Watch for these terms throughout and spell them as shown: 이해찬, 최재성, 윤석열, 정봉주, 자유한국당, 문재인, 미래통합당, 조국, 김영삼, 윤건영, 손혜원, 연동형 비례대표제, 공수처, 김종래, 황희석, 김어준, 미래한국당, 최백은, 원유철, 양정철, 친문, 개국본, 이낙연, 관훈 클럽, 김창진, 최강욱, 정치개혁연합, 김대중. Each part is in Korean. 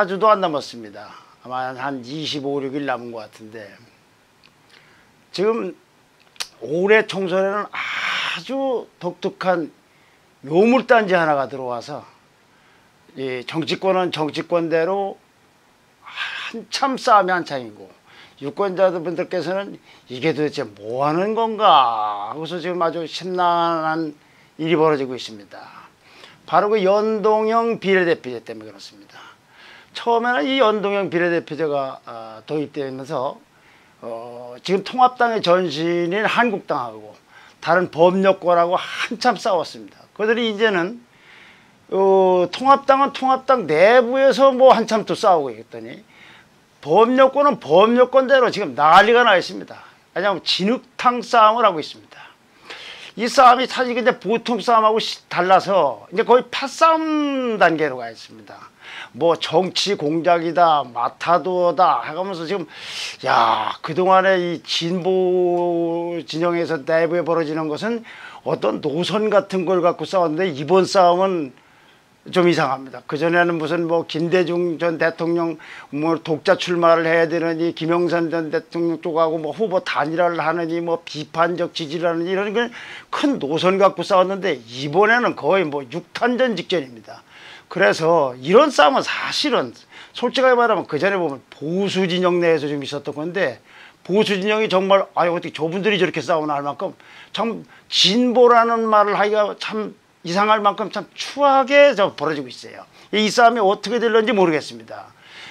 4주도 안 남았습니다. 아마 한 25, 6일 남은 것 같은데 지금 올해 총선에는 아주 독특한 요물단지 하나가 들어와서 이 정치권은 정치권대로 한참 싸움이 한참이고 유권자분들께서는 이게 도대체 뭐 하는 건가 하고서 지금 아주 심란한 일이 벌어지고 있습니다. 바로 그 연동형 비례대표제 때문에 그렇습니다. 처음에는 이 연동형 비례대표제가 도입되면서 지금 통합당의 전신인 한국당하고 다른 범여권하고 한참 싸웠습니다. 그들이 이제는 통합당은 통합당 내부에서 뭐 한참 또 싸우고 있더니 범여권은 범여권대로 지금 난리가 나 있습니다. 왜냐하면 진흙탕 싸움을 하고 있습니다. 이 싸움이 사실 근데 보통 싸움하고 달라서 이제 거의 팥싸움 단계로 가 있습니다. 뭐 정치 공작이다, 마타도다 하면서 지금 야 그동안에 이 진보 진영에서 내부에 벌어지는 것은 어떤 노선 같은 걸 갖고 싸웠는데 이번 싸움은 좀 이상합니다. 그전에는 무슨 뭐 김대중 전 대통령 뭐 독자 출마를 해야 되느니 김영삼 전 대통령 쪽하고 뭐 후보 단일화를 하느니 뭐 비판적 지지를 하느니 이런 그냥 큰 노선 갖고 싸웠는데 이번에는 거의 뭐 육탄전 직전입니다. 그래서 이런 싸움은 사실은 솔직하게 말하면 그전에 보면 보수 진영 내에서 좀 있었던 건데 보수 진영이 정말 아유 어떻게 저분들이 저렇게 싸우나 할 만큼 참 진보라는 말을 하기가 참 이상할 만큼 참 추하게 벌어지고 있어요. 이 싸움이 어떻게 될는지 모르겠습니다.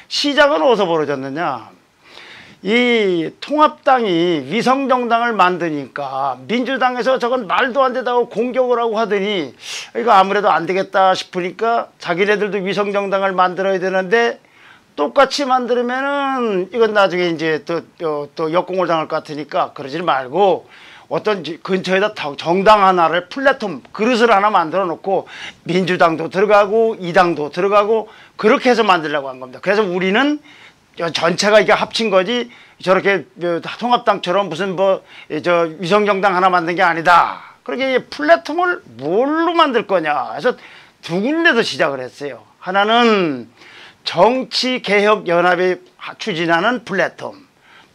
시작은 어디서 벌어졌느냐. 이 통합당이 위성정당을 만드니까 민주당에서 저건 말도 안 되다고 공격을 하고 하더니 이거 아무래도 안 되겠다 싶으니까 자기네들도 위성정당을 만들어야 되는데 똑같이 만들면은 이건 나중에 이제 또 역공을 당할 것 같으니까 그러지 말고 어떤 근처에다 정당 하나를 플랫폼 그릇을 하나 만들어 놓고 민주당도 들어가고 이당도 들어가고 그렇게 해서 만들려고 한 겁니다. 그래서 우리는 전체가 이게 합친 거지 저렇게 통합당처럼 무슨 뭐 저 위성정당 하나 만든 게 아니다. 그렇게 플랫폼을 뭘로 만들 거냐 해서 두 군데서 시작을 했어요. 하나는 정치개혁연합이 추진하는 플랫폼,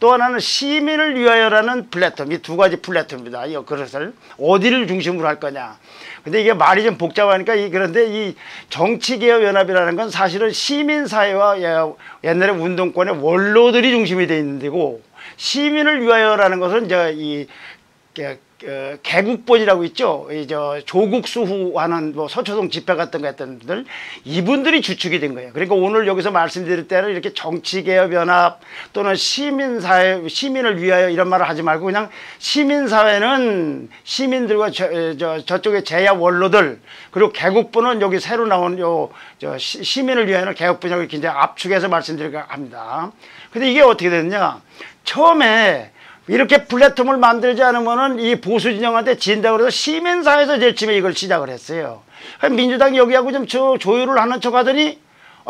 또 하나는 시민을 위하여라는 플랫폼, 이 두 가지 플랫폼입니다. 이 그릇을 어디를 중심으로 할 거냐. 근데 이게 말이 좀 복잡하니까 그런데 이 정치개혁연합이라는 건 사실은 시민사회와 옛날에 운동권의 원로들이 중심이 돼 있는 데고 시민을 위하여라는 것은 이제 이 개국본이라고 있죠. 조국 수호하는 뭐 서초동 집회 같은 거 했던 분들, 이분들이 주축이 된 거예요. 그러니까 오늘 여기서 말씀드릴 때는 이렇게 정치개혁연합 또는 시민사회, 시민을 위하여 이런 말을 하지 말고 그냥 시민사회는 시민들과 저쪽의 재야 원로들, 그리고 개국본은 여기 새로 나온 시민을 위하여는 개국본이라고 이렇게 이제 압축해서 말씀드릴까 합니다. 근데 이게 어떻게 됐냐. 처음에 이렇게 플랫폼을 만들지 않으면은 이 보수 진영한테 진다고 해서 시민사회에서 제일 처음에 이걸 시작을 했어요. 민주당이 여기하고 좀 조율을 하는 척 하더니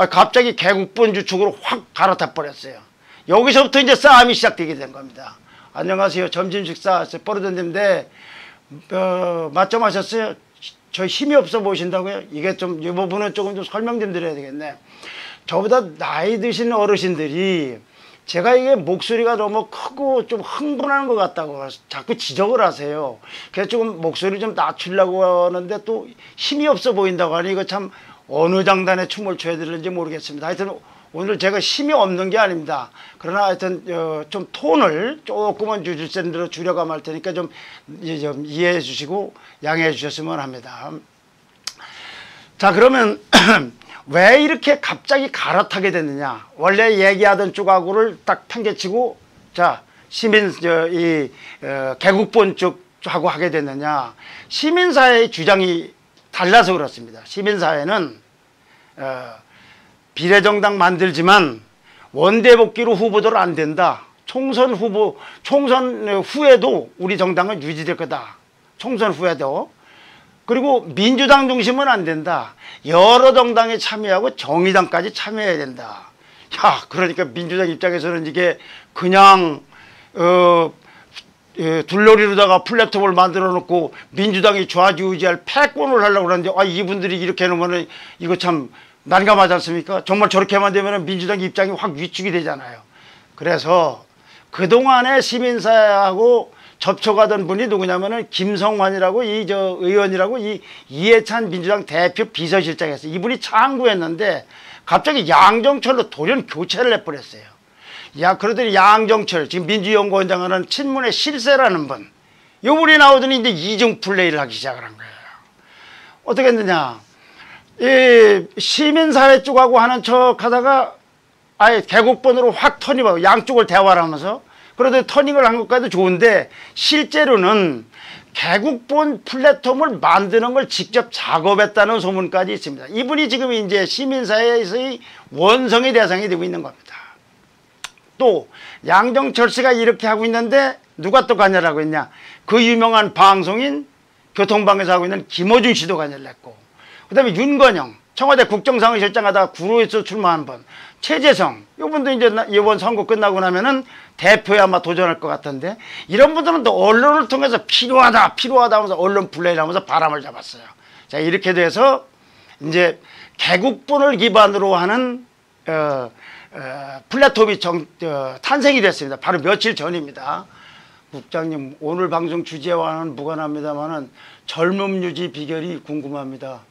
갑자기 개국본 주축으로 확 갈아타 버렸어요. 여기서부터 이제 싸움이 시작되게 된 겁니다. 안녕하세요. 점심 식사 벌어졌는데 맞점 하셨어요? 저 힘이 없어 보이신다고요? 이게 좀 이 부분은 조금 좀 설명 좀 드려야 되겠네. 저보다 나이 드신 어르신들이 제가 이게 목소리가 너무 크고 좀 흥분하는 것 같다고 자꾸 지적을 하세요. 그래서 조금 목소리 좀 낮추려고 하는데 또 힘이 없어 보인다고 하니 이거 참 어느 장단에 춤을 춰야 되는지 모르겠습니다. 하여튼 오늘 제가 힘이 없는 게 아닙니다. 그러나 하여튼 좀 톤을 조금은 주질센대로 줄여가면 할 테니까 좀 이해해 주시고 양해해 주셨으면 합니다. 자, 그러면 왜 이렇게 갑자기 갈아타게 됐느냐. 원래 얘기하던 쪽하고를 딱 팽개치고 자 시민 개국본 쪽하고 하게 됐느냐. 시민사회의 주장이 달라서 그렇습니다. 시민사회는 비례정당 만들지만 원대복귀로 후보들 안 된다. 총선 후에도 우리 정당은 유지될 거다. 총선 후에도. 그리고 민주당 중심은 안 된다. 여러 정당에 참여하고 정의당까지 참여해야 된다. 야, 그러니까 민주당 입장에서는 이게 그냥 둘러리로다가 플랫폼을 만들어 놓고 민주당이 좌지우지할 패권을 하려고 하는데 이분들이 이렇게 해놓으면 이거 참 난감하지 않습니까? 정말 저렇게만 되면 민주당 입장이 확 위축이 되잖아요. 그래서 그동안에 시민사회하고 접촉하던 분이 누구냐면은 김성환이라고 의원이라고 이해찬 민주당 대표 비서실장이었어. 이분이 창구했는데 갑자기 양정철로 돌연 교체를 해버렸어요. 야, 그러더니 양정철, 지금 민주연구원장 하는 친문의 실세라는 분, 요 분이 나오더니 이제 이중 플레이를 하기 시작을 한 거예요. 어떻게 했느냐. 이 시민사회 쪽하고 하는 척 하다가 아예 개국본으로 확 터닝하고 양쪽을 대화를 하면서 그래도 터닝을 한 것까지도 좋은데 실제로는 개국본 플랫폼을 만드는 걸 직접 작업했다는 소문까지 있습니다. 이분이 지금 이제 시민사회에서의 원성의 대상이 되고 있는 겁니다. 또 양정철 씨가 이렇게 하고 있는데 누가 또 관여를 하고 있냐. 그 유명한 방송인 교통방에서 하고 있는 김어준 씨도 관여를 했고, 그 다음에 윤건영 청와대 국정상황실장 하다가 구로에서 출마한 분, 최재성 이분도 이제 이번 선거 끝나고 나면은 대표에 아마 도전할 것 같은데, 이런 분들은 또 언론을 통해서 필요하다 필요하다 하면서 언론 플레이를 하면서 바람을 잡았어요. 자, 이렇게 돼서 이제 개국본을 기반으로 하는 플랫폼이 탄생이 됐습니다. 바로 며칠 전입니다. 국장님, 오늘 방송 주제와는 무관합니다만은 젊음 유지 비결이 궁금합니다.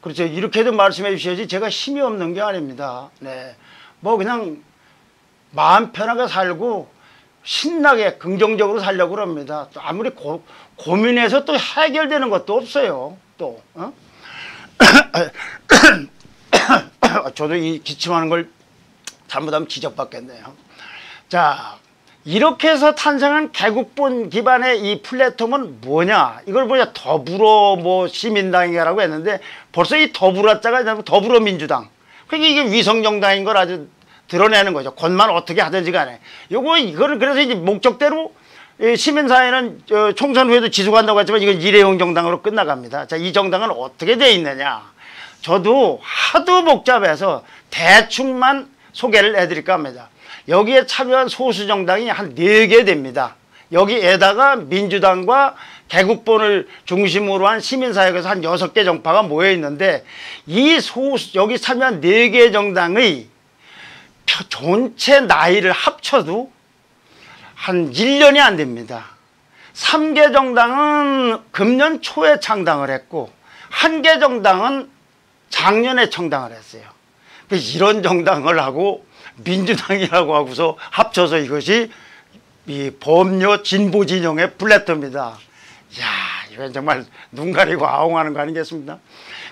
그렇죠. 이렇게도 말씀해 주셔야지 제가 힘이 없는 게 아닙니다. 네. 뭐 그냥 마음 편하게 살고 신나게 긍정적으로 살려고 합니다. 또 아무리 고민해서 또 해결되는 것도 없어요. 또 어? 저도 이 기침하는 걸 잘못하면 지적받겠네요. 자, 이렇게 해서 탄생한 개국본 기반의 이 플랫폼은 뭐냐. 이걸 뭐냐, 더불어 뭐 시민당이라고 했는데 벌써 이 더불어 자가 더불어민주당, 그러니까 이게 위성정당인 걸 아주 드러내는 거죠. 곧만 어떻게 하든지 간에 이거는 그래서 이제 목적대로 시민사회는 총선 후에도 지속한다고 했지만 이건 일회용 정당으로 끝나갑니다. 자, 이 정당은 어떻게 돼 있느냐. 저도 하도 복잡해서 대충만 소개를 해드릴까 합니다. 여기에 참여한 소수정당이 한 4개 됩니다. 여기에다가 민주당과 개국본을 중심으로 한 시민사회에서 한 6개 정파가 모여있는데, 여기 참여한 4개 정당의 전체 나이를 합쳐도 한 1년이 안 됩니다. 3개 정당은 금년 초에 창당을 했고 1개 정당은 작년에 창당을 했어요. 이런 정당을 하고 민주당이라고 하고서 합쳐서 이것이 이 범여 진보 진영의 플랫폼입니다. 이야, 이건 정말 눈 가리고 아웅하는 거 아니겠습니까?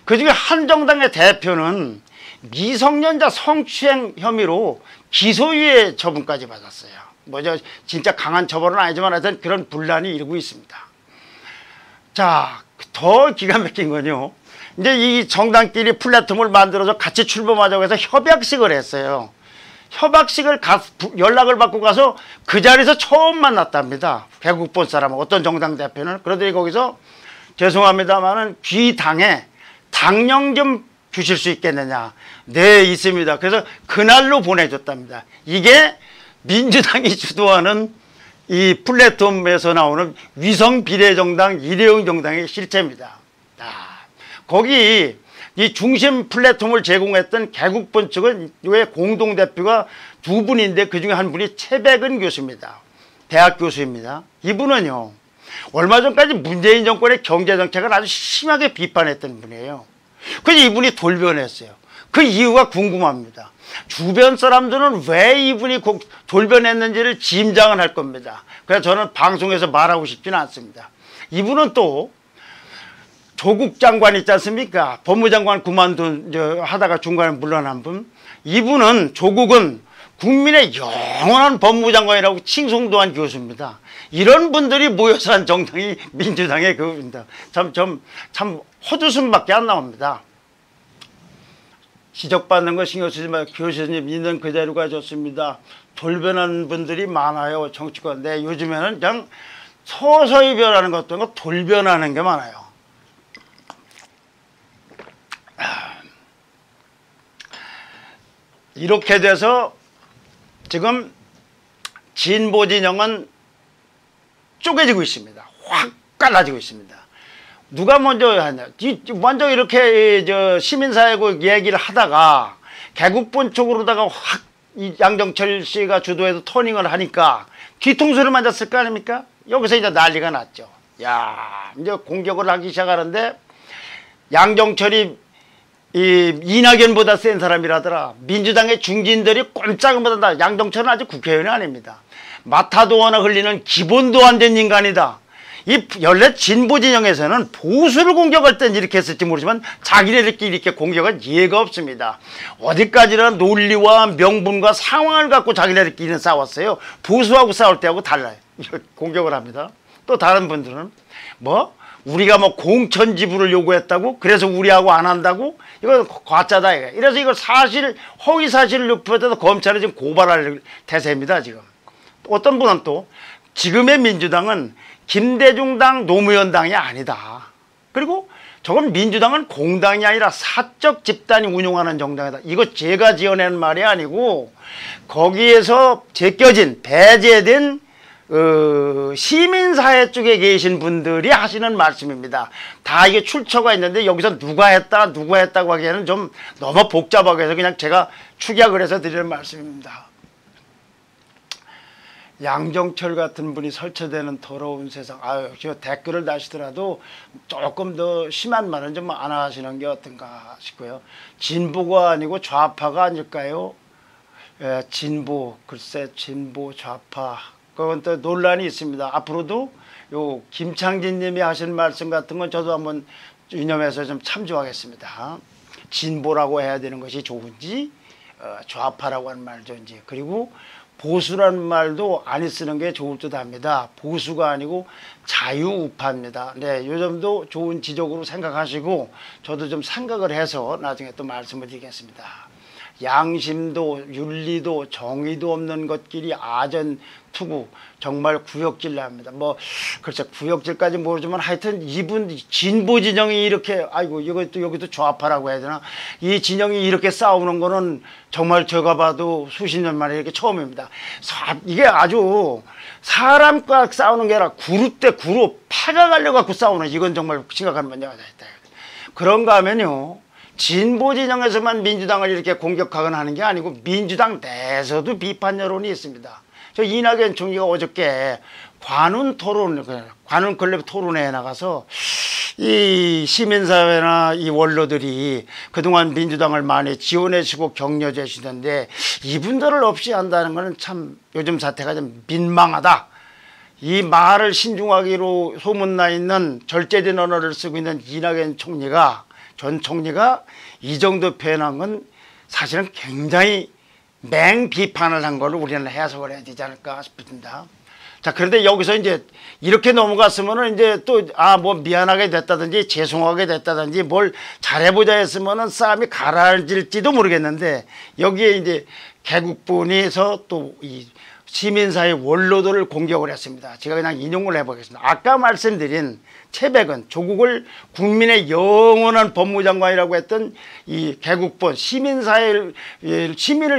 그중에 한 정당의 대표는 미성년자 성추행 혐의로 기소유예 처분까지 받았어요. 뭐죠, 진짜 강한 처벌은 아니지만 하여튼 그런 분란이 일고 있습니다. 자, 더 기가 막힌 건요, 이제 이 정당끼리 플랫폼을 만들어서 같이 출범하자고 해서 협약식을 했어요. 협약식을 연락을 받고 가서 그 자리에서 처음 만났답니다. 개국본 사람, 어떤 정당 대표는. 그러더니 거기서 죄송합니다만은 귀당에 당령 좀 주실 수 있겠느냐. 네, 있습니다. 그래서 그날로 보내줬답니다. 이게 민주당이 주도하는 이 플랫폼에서 나오는 위성 비례정당, 일회용 정당의 실체입니다. 거기 이 중심 플랫폼을 제공했던 개국본 측은 왜 공동대표가 2분인데 그중에 한 분이 최백은 교수입니다. 대학 교수입니다. 이분은요, 얼마 전까지 문재인 정권의 경제정책을 아주 심하게 비판했던 분이에요. 그래서 이분이 돌변했어요. 그 이유가 궁금합니다. 주변 사람들은 왜 이분이 돌변했는지를 짐작을 할 겁니다. 그래서 저는 방송에서 말하고 싶지는 않습니다. 이분은 또 조국 장관 있지 않습니까? 법무장관 그만둔 하다가 중간에 물러난 분. 이분은, 조국은 국민의 영원한 법무장관이라고 칭송도한 교수입니다. 이런 분들이 모여서 한 정당이 민주당의 그겁니다. 참 헛웃음밖에 안 나옵니다. 지적받는 거 신경 쓰지 말고 교수님 있는 그 자료가 좋습니다. 돌변한 분들이 많아요, 정치권. 네, 요즘에는 그냥 서서히 변하는 것도 아니고 돌변하는 게 많아요. 이렇게 돼서 지금 진보 진영은 쪼개지고 있습니다. 확 갈라지고 있습니다. 누가 먼저 하냐. 먼저 이렇게 저 시민사회고 얘기를 하다가 개국본 쪽으로다가 확 양정철 씨가 주도해서 터닝을 하니까 뒤통수를 맞았을 거 아닙니까? 여기서 이제 난리가 났죠. 야, 이제 공격을 하기 시작하는데 양정철이 이낙연보다 센 사람이라더라. 민주당의 중진들이 꼼짝을 못한다. 양정철은 아직 국회의원이 아닙니다. 마타도어나 흘리는 기본도 안 된 인간이다. 이 원래 진보 진영에서는 보수를 공격할 땐 이렇게 했을지 모르지만 자기네들끼리 이렇게 공격할 예가 없습니다. 어디까지나 논리와 명분과 상황을 갖고 자기네들끼리는 싸웠어요. 보수하고 싸울 때하고 달라요. 공격을 합니다. 또 다른 분들은 우리가 공천 지불을 요구했다고 그래서 우리하고 안 한다고 이건 과짜다. 이래서 이걸 사실 허위 사실을 유포해서 검찰에 지금 고발할 태세입니다. 지금 어떤 분은 또 지금의 민주당은 김대중 당 노무현 당이 아니다. 그리고 저건 민주당은 공당이 아니라 사적 집단이 운용하는 정당이다. 이거 제가 지어낸 말이 아니고 거기에서 제껴진 배제된 시민사회 쪽에 계신 분들이 하시는 말씀입니다. 다 이게 출처가 있는데 여기서 누가 했다 누가 했다고 하기에는 좀 너무 복잡하게 해서 그냥 제가 축약을 해서 드리는 말씀입니다. 양정철 같은 분이 설치되는 더러운 세상. 아유, 저 댓글을 다시더라도 조금 더 심한 말은 좀 안 하시는 게 어떤가 싶고요. 진보가 아니고 좌파가 아닐까요? 예, 진보, 글쎄 진보, 좌파. 그건 또 논란이 있습니다. 앞으로도 요 김창진 님이 하신 말씀 같은 건 저도 한번 유념해서 좀 참조하겠습니다. 진보라고 해야 되는 것이 좋은지 좌파라고 하는 말 좋은지 그리고 보수라는 말도 안 쓰는 게 좋을 듯 합니다. 보수가 아니고 자유우파입니다. 네, 요 점도 좋은 지적으로 생각하시고 저도 좀 생각을 해서 나중에 또 말씀을 드리겠습니다. 양심도 윤리도 정의도 없는 것끼리 아전투구 정말 구역질납니다. 글쎄 구역질까지 모르지만 하여튼 이분 진보 진영이 이렇게 아이고 이것도 여기도 좌파라고 해야 되나 이 진영이 이렇게 싸우는 거는 정말 제가 봐도 수십 년 만에 이렇게 처음입니다. 이게 아주 사람과 싸우는 게 아니라 그룹 대 그룹 파가 갈려갖고 싸우는 이건 정말 심각한 문제가 됐다. 그런가 하면요. 진보 진영에서만 민주당을 이렇게 공격하거나 하는 게 아니고 민주당 내에서도 비판 여론이 있습니다. 저 이낙연 총리가 어저께 관훈 클럽 토론회에 나가서 이 시민사회나 이 원로들이 그동안 민주당을 많이 지원해주고 격려해 주시던데 이분들을 없이 한다는 것은 참 요즘 사태가 좀 민망하다. 이 말을 신중하기로 소문나 있는 절제된 언어를 쓰고 있는 이낙연 총리가 전 총리가 이 정도 표현한 건 사실은 굉장히 맹비판을 한 걸로 우리는 해석을 해야 되지 않을까 싶습니다. 자, 그런데 여기서 이제 이렇게 넘어갔으면은 이제 또, 미안하게 됐다든지 죄송하게 됐다든지 뭘 잘해보자 했으면은 싸움이 가라앉을지도 모르겠는데 여기에 이제 개국본에서 또 이 시민사회 원로들을 공격을 했습니다. 제가 그냥 인용을 해보겠습니다. 아까 말씀드린 최백은 조국을 국민의 영원한 법무장관이라고 했던 이 개국본 시민을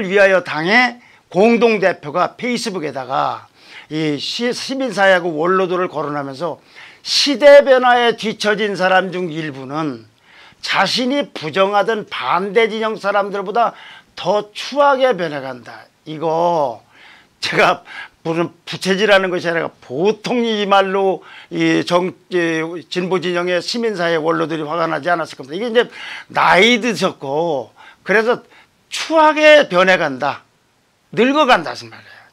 위하여 당의 공동대표가 페이스북에다가 이 시민사회하고 원로들을 거론하면서 시대 변화에 뒤처진 사람 중 일부는 자신이 부정하던 반대 진영 사람들보다 더 추하게 변해간다. 이거 제가 무슨 부채질하는 것이 아니라 보통 이 말로 진보 진영의 시민사회 원로들이 화가 나지 않았을 겁니다. 이게 이제 나이 드셨고 그래서 추하게 변해간다. 늙어간다.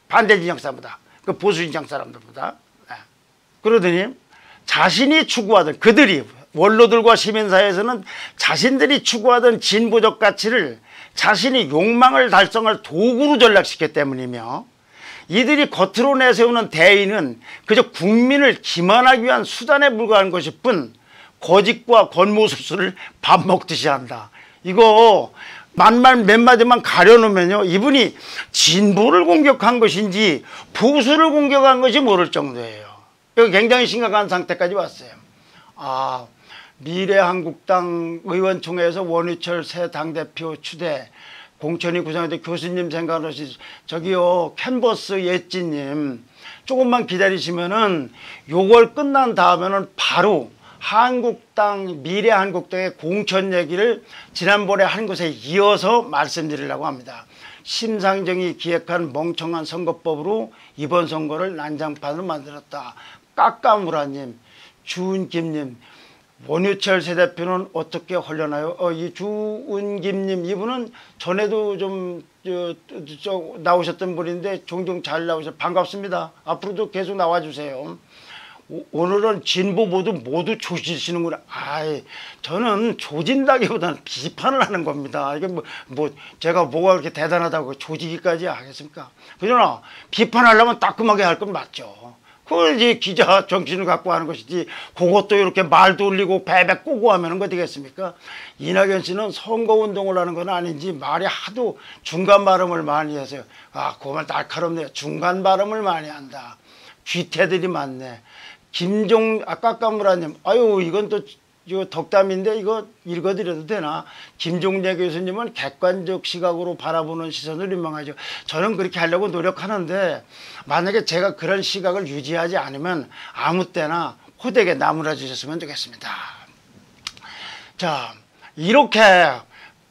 반대 진영 사람보다. 그 보수 진영 사람들보다. 네. 그러더니 자신이 추구하던 그들이 원로들과 시민사회에서는 자신들이 추구하던 진보적 가치를 자신이 욕망을 달성할 도구로 전락시켰기 때문이며 이들이 겉으로 내세우는 대의는 그저 국민을 기만하기 위한 수단에 불과한 것일 뿐 거짓과 겉모습술을 밥 먹듯이 한다. 이거 몇 마디만 가려놓으면요. 이분이 진보를 공격한 것인지 보수를 공격한 것이 모를 정도예요. 이거 굉장히 심각한 상태까지 왔어요. 미래한국당 의원총회에서 원유철 새 당대표 추대 공천이 구성인데 교수님 생각하시 저기요 캔버스 예지님 조금만 기다리시면은 6월 끝난 다음에는 바로 한국당, 미래한국당의 공천 얘기를 지난번에 한 것에 이어서 말씀드리려고 합니다. 심상정이 기획한 멍청한 선거법으로 이번 선거를 난장판으로 만들었다. 까까무라님, 주은김님, 원유철 새 대표는 어떻게 헐려나요? 이 주은김님, 이분은 전에도 좀 나오셨던 분인데 종종 잘 나오셔서 반갑습니다. 앞으로도 계속 나와주세요. 오늘은 진보 모두 조지시는구나. 저는 조진다기보다는 비판을 하는 겁니다. 이게 제가 뭐가 그렇게 대단하다고 조지기까지 하겠습니까? 그러나 비판하려면 따끔하게 할 건 맞죠. 그걸 이제 기자 정신을 갖고 하는 것이지, 그것도 이렇게 말 돌리고 배배 꼬고 하면 거 되겠습니까? 이낙연 씨는 선거운동을 하는 건 아닌지 말이 하도 중간 발음을 많이 해서요. 그말 날카롭네요. 중간 발음을 많이 한다. 귀태들이 많네. 까까무라님, 이건 또 이거 덕담인데 이거 읽어드려도 되나? 김종래 교수님은 객관적 시각으로 바라보는 시선을 유명하죠. 저는 그렇게 하려고 노력하는데, 만약에 제가 그런 시각을 유지하지 않으면 아무 때나 호되게 나무라 주셨으면 좋겠습니다. 자, 이렇게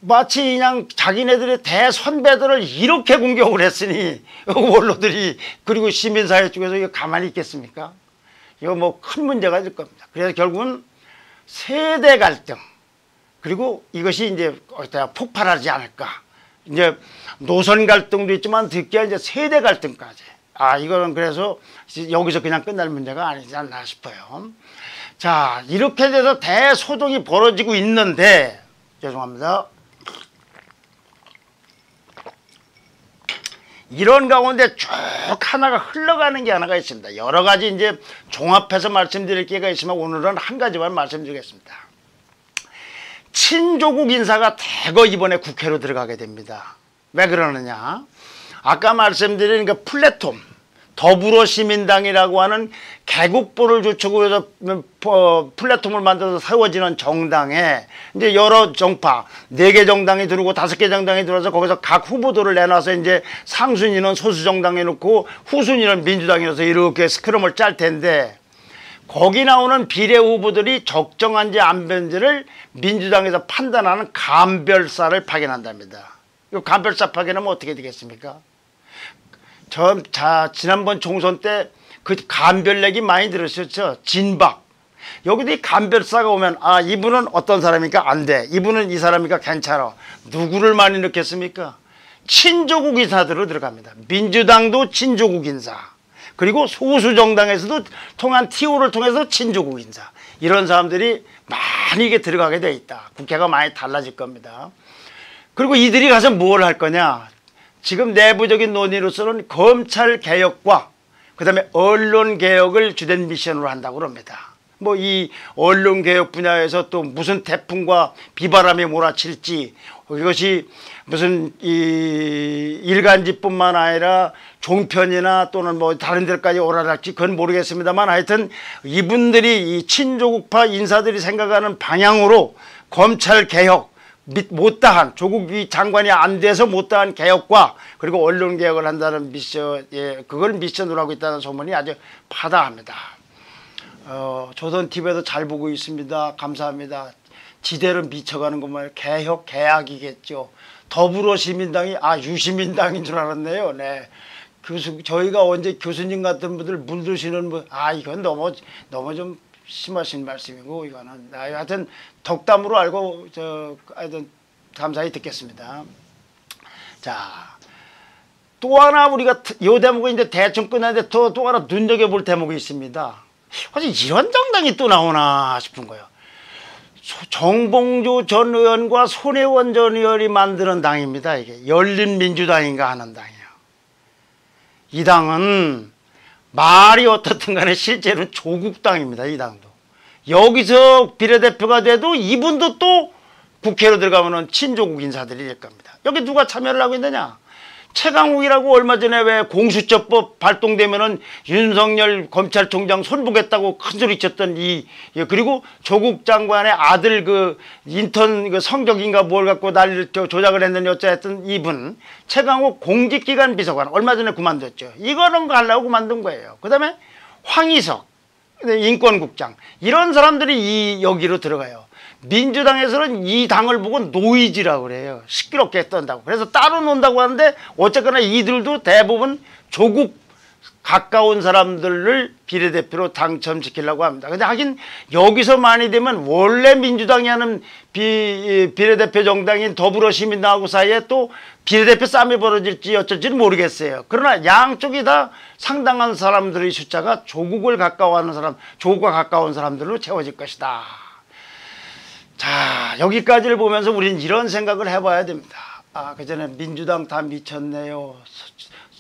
마치 그냥 자기네들의 대선배들을 이렇게 공격을 했으니 원로들이, 그리고 시민사회 쪽에서 이거 가만히 있겠습니까? 이거 뭐 큰 문제가 될 겁니다. 그래서 결국은 세대 갈등, 그리고 이것이 이제 어디다 폭발하지 않을까. 이제 노선 갈등도 있지만 듣기야 이제 세대 갈등까지. 이거는 그래서 여기서 그냥 끝날 문제가 아니지 않나 싶어요. 자, 이렇게 돼서 대소동이 벌어지고 있는데, 죄송합니다. 이런 가운데 쭉 하나가 흘러가는 게 하나가 있습니다. 여러 가지 이제 종합해서 말씀드릴 기회가 있지만 오늘은 한 가지만 말씀드리겠습니다. 친조국 인사가 대거 이번에 국회로 들어가게 됩니다. 왜 그러느냐? 아까 말씀드린 그 플랫폼, 더불어시민당이라고 하는 개국본을 주축으로 해서 플랫폼을 만들어서 세워지는 정당에 이제 여러 정파, 4개 정당이 들어오고 5개 정당이 들어와서 거기서 각 후보들을 내놔서 이제 상순위는 소수정당에 놓고 후순위는 민주당에 넣어서 이렇게 스크럼을 짤 텐데, 거기 나오는 비례 후보들이 적정한지 안 변지를 민주당에서 판단하는 감별사를 파견한답니다. 이 감별사 파견하면 어떻게 되겠습니까? 지난번 총선 때 그 감별 얘기 많이 들으셨죠? 진박. 여기도 이 감별사가 오면, 이분은 어떤 사람이니까 안 돼, 이분은 이 사람이니까 괜찮아. 누구를 많이 넣겠습니까? 친조국 인사들로 들어갑니다. 민주당도 친조국 인사, 그리고 소수 정당에서도 통한 TO를 통해서 친조국 인사, 이런 사람들이 많이 이게 들어가게 돼 있다. 국회가 많이 달라질 겁니다. 그리고 이들이 가서 뭘 할 거냐? 지금 내부적인 논의로서는 검찰 개혁과 그다음에 언론 개혁을 주된 미션으로 한다고 합니다. 뭐 이 언론 개혁 분야에서 또 무슨 태풍과 비바람이 몰아칠지, 이것이 무슨 이 일간지뿐만 아니라 종편이나 또는 뭐 다른 데까지 오라갈지 그건 모르겠습니다만, 하여튼 이분들이 이 친조국파 인사들이 생각하는 방향으로 검찰 개혁, 못다한 조국이 장관이 안 돼서 못다한 개혁과 그리고 언론 개혁을 한다는 미션, 그걸 미션으로 하고 있다는 소문이 아주 파다합니다. 조선TV에도 잘 보고 있습니다. 감사합니다. 지대로 미쳐가는 것만 개혁, 개학이겠죠. 더불어시민당이 유시민당인 줄 알았네요. 네. 저희가 언제 교수님 같은 분들 물드시는 분, 이건 너무 좀 심하신 말씀이고, 이거는 하여튼 덕담으로 알고 하여튼 감사히 듣겠습니다. 자, 또 하나 우리가 요 대목이 이제 대충 끝났는데 또 하나 눈여겨볼 대목이 있습니다. 사실 이런 정당이 또 나오나 싶은 거예요. 정봉주 전 의원과 손혜원 전 의원이 만드는 당입니다. 이게 열린민주당인가 하는 당이에요. 이 당은 말이 어떻든 간에 실제로는 조국당입니다. 이 당도. 여기서 비례대표가 돼도 이분도 또 국회로 들어가면 친조국 인사들이 될 겁니다. 여기 누가 참여를 하고 있느냐? 최강욱이라고 얼마 전에 왜 공수처법 발동되면은 윤석열 검찰총장 손보겠다고 큰 소리 쳤던 그리고 조국 장관의 아들 그 인턴 그 성적인가 뭘 갖고 난리를 조작을 했느냐 어쨌든 이분, 최강욱 공직기관 비서관 얼마 전에 그만뒀죠. 이거는 가려고 만든 거예요. 그 다음에 황희석 인권국장 이런 사람들이 이 여기로 들어가요. 민주당에서는 이 당을 보고 노이즈라고 그래요. 시끄럽게 떤다고. 그래서 따로 논다고 하는데 어쨌거나 이들도 대부분 조국 가까운 사람들을 비례대표로 당첨시키려고 합니다. 근데 하긴 여기서 많이 되면 원래 민주당이 하는 비례대표 정당인 더불어시민당하고 사이에 또 비례대표 싸움이 벌어질지 어쩔지는 모르겠어요. 그러나 양쪽이 다 상당한 사람들의 숫자가 조국을 가까워하는 사람, 조국과 가까운 사람들로 채워질 것이다. 자, 여기까지를 보면서 우리는 이런 생각을 해봐야 됩니다. 아, 그 전에 민주당 다 미쳤네요.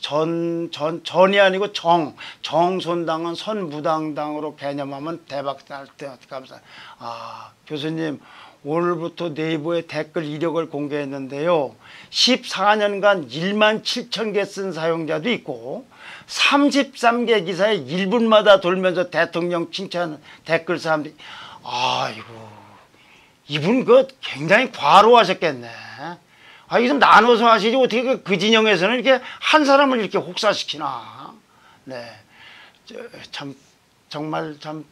전이 아니고 정선당은 선무당당으로 개념하면 대박 날 때 감사. 아, 교수님, 오늘부터 네이버에 댓글 이력을 공개했는데요. 14년간 17,000개 쓴 사용자도 있고 33개 기사에 1분마다 돌면서 대통령 칭찬 댓글 사람들이, 아이고, 이분 그 굉장히 과로하셨겠네. 아, 이거 좀 나눠서 하시지 어떻게 그 진영에서는 이렇게 한 사람을 이렇게 혹사시키나. 네, 참 정말 참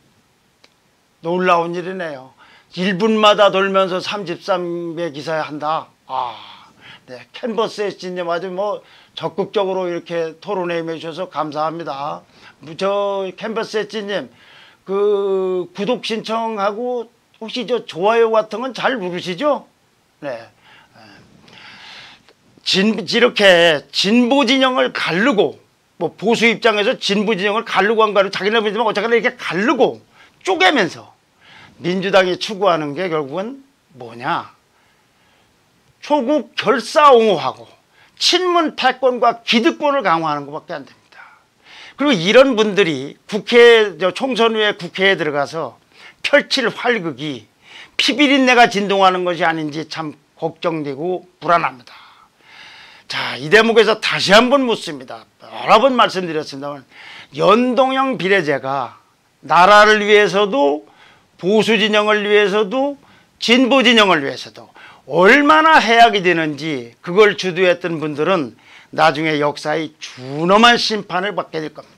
놀라운 일이네요. 1분마다 돌면서 33개 기사에 한다. 아, 네, 캔버스에 진짜 아주 뭐 적극적으로 이렇게 토론해 주셔서 감사합니다. 저 캔버스 엣지님, 그 구독 신청하고 혹시 저 좋아요 같은 건 잘 누르시죠? 네. 이렇게 진보 진영을 가르고, 뭐 보수 입장에서 진보 진영을 가르고 한 거로 자기네들만 어쨌거나 이렇게 가르고 쪼개면서 민주당이 추구하는 게 결국은 뭐냐? 조국 결사옹호하고 친문 패권과 기득권을 강화하는 것밖에 안 됩니다. 그리고 이런 분들이 국회, 총선 후에 국회에 들어가서 펼칠 활극이 피비린내가 진동하는 것이 아닌지 참 걱정되고 불안합니다. 자, 이 대목에서 다시 한번 묻습니다. 여러 번 말씀드렸습니다만, 연동형 비례제가 나라를 위해서도 보수 진영을 위해서도 진보 진영을 위해서도 얼마나 해악이 되는지 그걸 주도했던 분들은 나중에 역사의 준엄한 심판을 받게 될 겁니다.